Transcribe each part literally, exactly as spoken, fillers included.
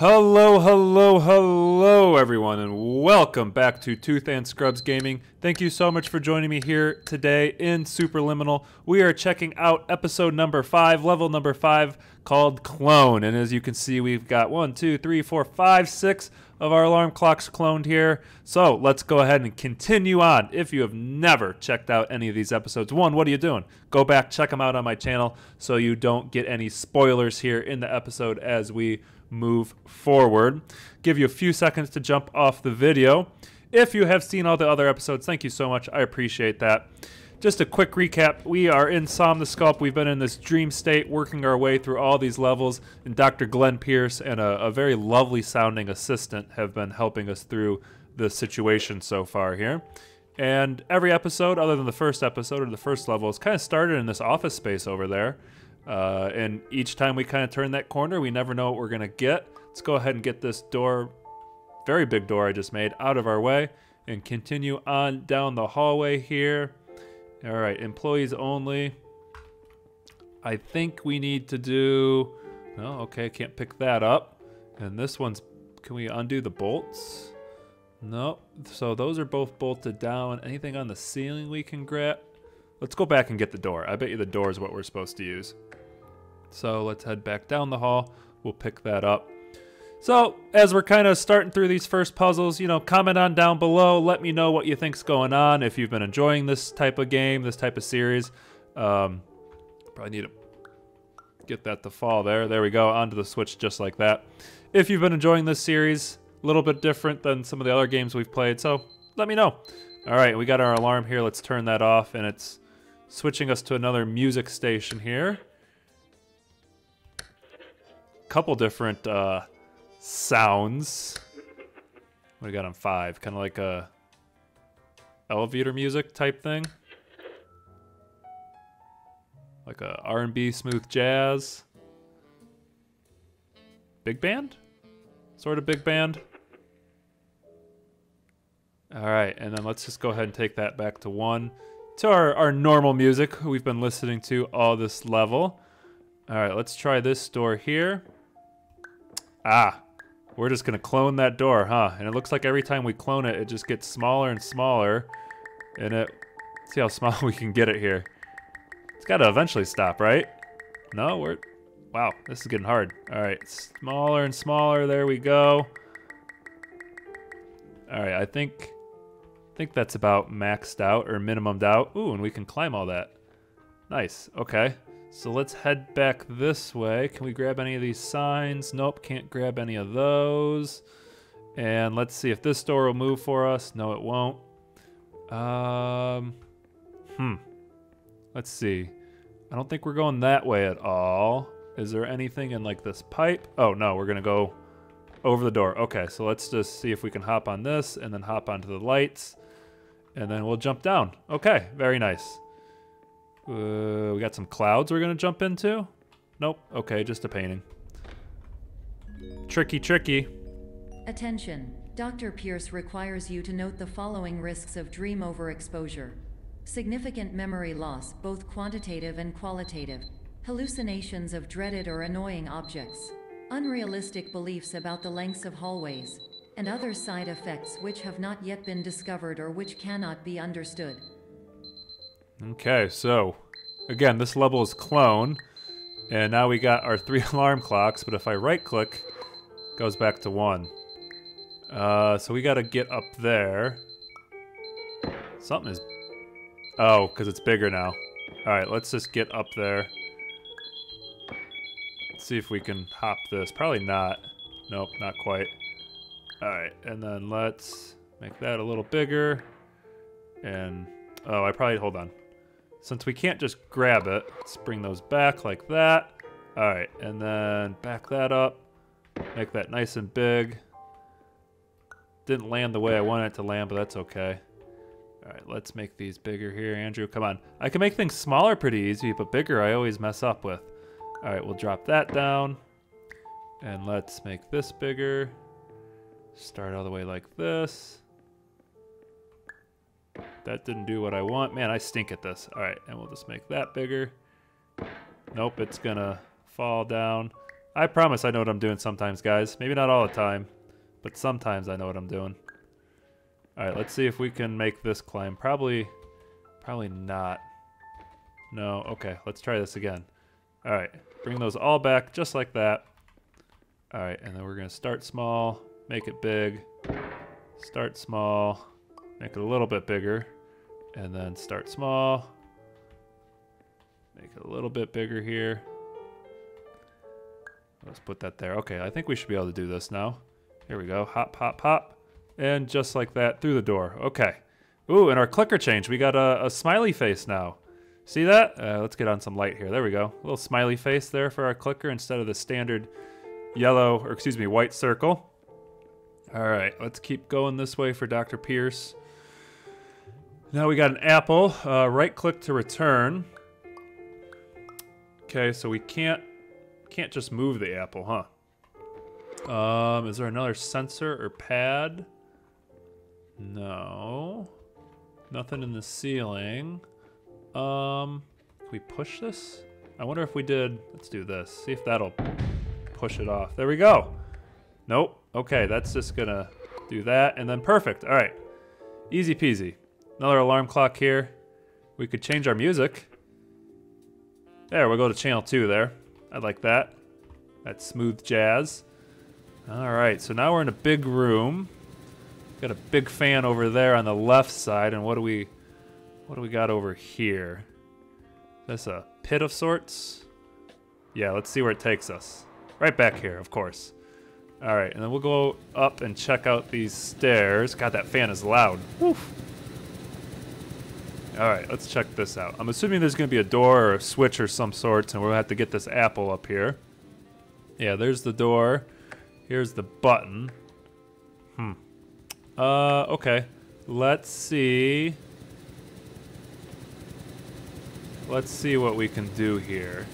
Hello, hello, hello, everyone, and welcome back to Tooth and Scrubs Gaming. Thank you so much for joining me here today in Superliminal. We are checking out episode number five, level number five, called Clone. And as you can see, we've got one, two, three, four, five, six of our alarm clocks cloned here. So let's go ahead and continue on. If you have never checked out any of these episodes, one, what are you doing? Go back, check them out on my channel so you don't get any spoilers here in the episode as we move forward. Give you a few seconds to jump off the video. If you have seen all the other episodes, thank you so much. I appreciate that. Just a quick recap. We are in Somnisculpt. We've been in this dream state, working our way through all these levels. And Doctor Glenn Pierce and a, a very lovely sounding assistant have been helping us through the situation so far here. And every episode, other than the first episode or the first level, is kind of started in this office space over there. Uh, and each time we kind of turn that corner, we never know what we're going to get. Let's go ahead and get this door, very big door I just made, out of our way and continue on down the hallway here. All right, employees only. I think we need to do... No, okay, can't pick that up. And this one's... Can we undo the bolts? Nope. So those are both bolted down. Anything on the ceiling we can grab? Let's go back and get the door. I bet you the door is what we're supposed to use. So let's head back down the hall. We'll pick that up. So as we're kind of starting through these first puzzles, you know, comment on down below. Let me know what you think's going on. If you've been enjoying this type of game, this type of series. Um, probably need to get that to fall there. There we go. Onto the Switch just like that. If you've been enjoying this series, a little bit different than some of the other games we've played. So let me know. All right, we got our alarm here. Let's turn that off. And it's switching us to another music station here. Couple different uh, sounds. What do we got on five? Kind of like a elevator music type thing, like a R and B smooth jazz, big band, sort of big band. All right, and then let's just go ahead and take that back to one. To our, our normal music we've been listening to all this level. All right, let's try this door here. Ah, we're just gonna clone that door, huh? And it looks like every time we clone it, it just gets smaller and smaller. And it, see how small we can get it here. It's gotta eventually stop, right? No, we're, wow, this is getting hard. All right, smaller and smaller, there we go. All right, I think, I think that's about maxed out or minimumed out. Ooh, and we can climb all that. Nice. Okay, so let's head back this way. Can we grab any of these signs? Nope, can't grab any of those. And let's see if this door will move for us. No, it won't. Um, hmm. Let's see. I don't think we're going that way at all. Is there anything in like this pipe? Oh no, we're gonna go over the door. Okay, so let's just see if we can hop on this and then hop onto the lights. And then we'll jump down. Okay, very nice. Uh, we got some clouds we're gonna jump into? Nope, okay, just a painting. Tricky, tricky. Attention, Doctor Pierce requires you to note the following risks of dream overexposure. Significant memory loss, both quantitative and qualitative. Hallucinations of dreaded or annoying objects. Unrealistic beliefs about the lengths of hallways, and other side effects which have not yet been discovered or which cannot be understood. Okay, so again, this level is Clone, and now we got our three alarm clocks, but if I right-click, it goes back to one. Uh, so we gotta get up there. Something is... Oh, because it's bigger now. Alright, let's just get up there. Let's see if we can hop this. Probably not. Nope, not quite. All right, and then let's make that a little bigger. And, oh, I probably, hold on. Since we can't just grab it, let's bring those back like that. All right, and then back that up. Make that nice and big. Didn't land the way I wanted it to land, but that's okay. All right, let's make these bigger here, Andrew. Come on. I can make things smaller pretty easy, but bigger I always mess up with. All right, we'll drop that down. And let's make this bigger. Start all the way like this. That didn't do what I want. Man, I stink at this. All right, and we'll just make that bigger. Nope, it's gonna fall down. I promise I know what I'm doing sometimes, guys. Maybe not all the time, but sometimes I know what I'm doing. All right, let's see if we can make this climb. Probably, probably not. No, okay, let's try this again. All right, bring those all back just like that. All right, and then we're gonna start small, make it big, start small, make it a little bit bigger, and then start small, make it a little bit bigger here. Let's put that there. Okay, I think we should be able to do this now. Here we go, hop, hop, hop, and just like that, through the door, okay. Ooh, and our clicker changed. We got a, a smiley face now. See that? Uh, let's get on some light here, there we go. A little smiley face there for our clicker instead of the standard yellow, or excuse me, white circle. All right, let's keep going this way for Doctor Pierce. Now we got an apple, uh, right click to return. Okay, so we can't, can't just move the apple, huh? Um, is there another sensor or pad? No, nothing in the ceiling. Um, can we push this? I wonder if we did, let's do this, see if that'll push it off. There we go. Nope, okay, that's just gonna do that and then perfect, all right. Easy peasy. Another alarm clock here. We could change our music. There, we'll go to channel two there. I like that, that's smooth jazz. All right, so now we're in a big room. Got a big fan over there on the left side, and what do we, what do we got over here? That's a pit of sorts. Yeah, let's see where it takes us. Right back here, of course. All right, and then we'll go up and check out these stairs. God, that fan is loud. Woof. All right, let's check this out. I'm assuming there's gonna be a door or a switch or some sorts, and we'll have to get this apple up here. Yeah, there's the door. Here's the button. Hmm. Uh, okay. Let's see. Let's see what we can do here.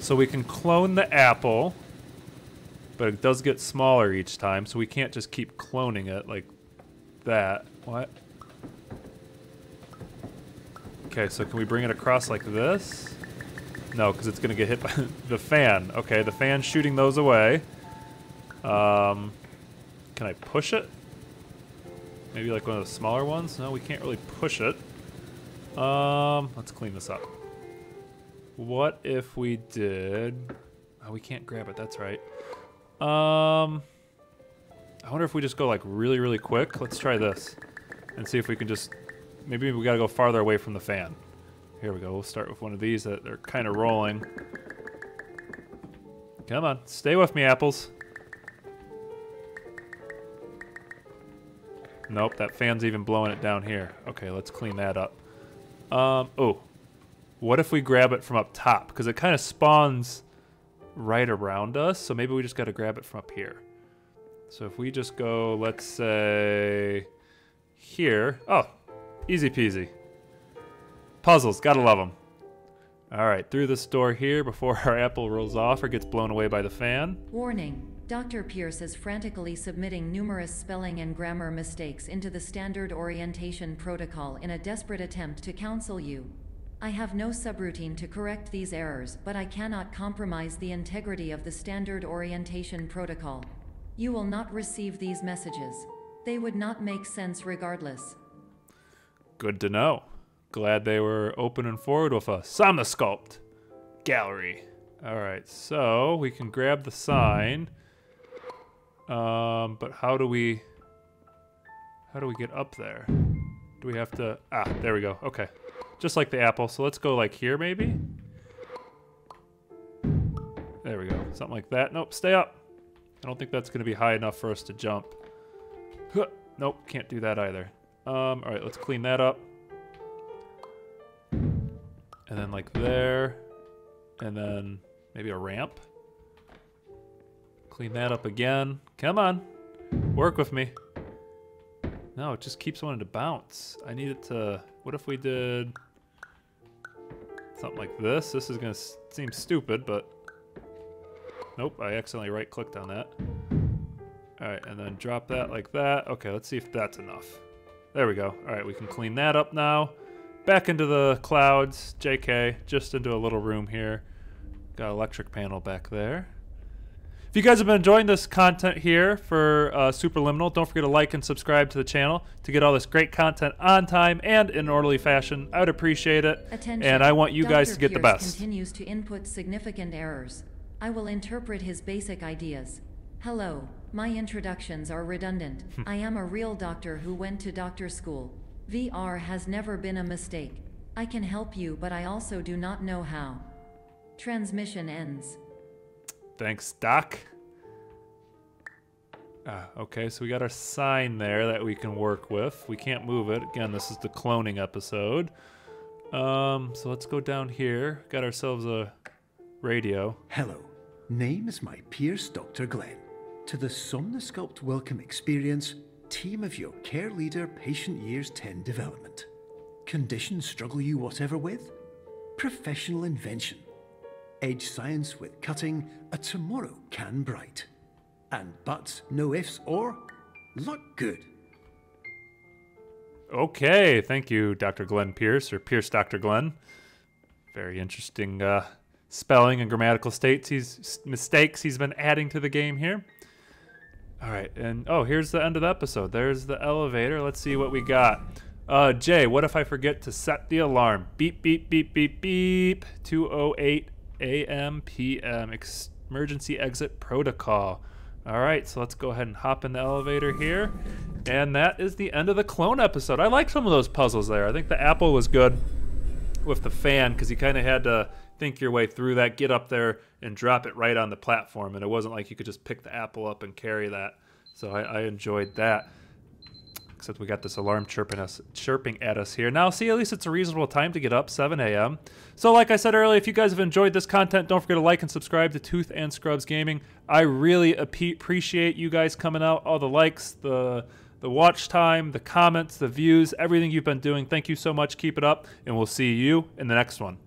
So we can clone the apple, but it does get smaller each time, so we can't just keep cloning it like that. What? Okay, so can we bring it across like this? No, because it's gonna get hit by the fan. Okay, the fan's shooting those away. Um, can I push it? Maybe like one of the smaller ones? No, we can't really push it. Um, let's clean this up. What if we did... Oh, we can't grab it, that's right. Um, I wonder if we just go like really, really quick. Let's try this and see if we can just... Maybe we gotta go farther away from the fan. Here we go, we'll start with one of these that are kind of rolling. Come on, stay with me, apples. Nope, that fan's even blowing it down here. Okay, let's clean that up. Um, oh, what if we grab it from up top? Because it kind of spawns right around us, so maybe we just gotta grab it from up here. So if we just go, let's say, here. Oh. Easy peasy. Puzzles, gotta love them. All right, through this door here before our apple rolls off or gets blown away by the fan. Warning, Doctor Pierce is frantically submitting numerous spelling and grammar mistakes into the standard orientation protocol in a desperate attempt to counsel you. I have no subroutine to correct these errors, but I cannot compromise the integrity of the standard orientation protocol. You will not receive these messages. They would not make sense regardless. Good to know. Glad they were open and forward with us. Somnisculpt gallery. All right, so we can grab the sign. Um, but how do we, how do we get up there? Do we have to, ah, there we go, okay. Just like the apple, so let's go like here maybe? There we go, something like that. Nope, stay up. I don't think that's gonna be high enough for us to jump. Huh. Nope, can't do that either. Um, all right, let's clean that up. And then like there, and then maybe a ramp. Clean that up again. Come on, work with me. No, it just keeps wanting to bounce. I need it to, what if we did something like this? This is gonna seem stupid, but nope, I accidentally right clicked on that. All right, and then drop that like that. Okay, let's see if that's enough. There we go. All right, we can clean that up now. Back into the clouds, J K, just into a little room here. Got an electric panel back there. If you guys have been enjoying this content here for uh, Superliminal, don't forget to like and subscribe to the channel to get all this great content on time and in an orderly fashion. I would appreciate it. Attention. And I want you Doctor guys to get Pierce the best. Continues to input significant errors. I will interpret his basic ideas. Hello, my introductions are redundant. I am a real doctor who went to doctor school. V R has never been a mistake. I can help you, but I also do not know how. Transmission ends. Thanks, Doc. Ah, okay, so we got our sign there that we can work with. We can't move it. Again, this is the cloning episode. Um, so let's go down here. Got ourselves a radio. Hello. Name is my Pierce, Doctor Glenn. To the Somnisculpt Welcome Experience, team of your care leader, patient years ten development. Condition struggle you whatever with? Professional invention. Edge science with cutting, a tomorrow can bright. And buts, no ifs, or luck good. Okay, thank you, Doctor Glenn Pierce, or Pierce Doctor Glenn. Very interesting uh, spelling and grammatical states he's, mistakes he's been adding to the game here. All right, and oh, here's the end of the episode. There's the elevator. Let's see what we got. Uh, Jay, what if I forget to set the alarm? Beep, beep, beep, beep, beep. two oh eight A M P M Emergency exit protocol. All right, so let's go ahead and hop in the elevator here. And that is the end of the clone episode. I like some of those puzzles there. I think the apple was good with the fan because you kind of had to think your way through that, get up there, and drop it right on the platform. And it wasn't like you could just pick the apple up and carry that. So I, I enjoyed that. Except we got this alarm chirping us, chirping at us here. Now, see, at least it's a reasonable time to get up, seven A M So like I said earlier, if you guys have enjoyed this content, don't forget to like and subscribe to Tooth and Scrubs Gaming. I really ap appreciate you guys coming out, all the likes, the, the watch time, the comments, the views, everything you've been doing. Thank you so much. Keep it up, and we'll see you in the next one.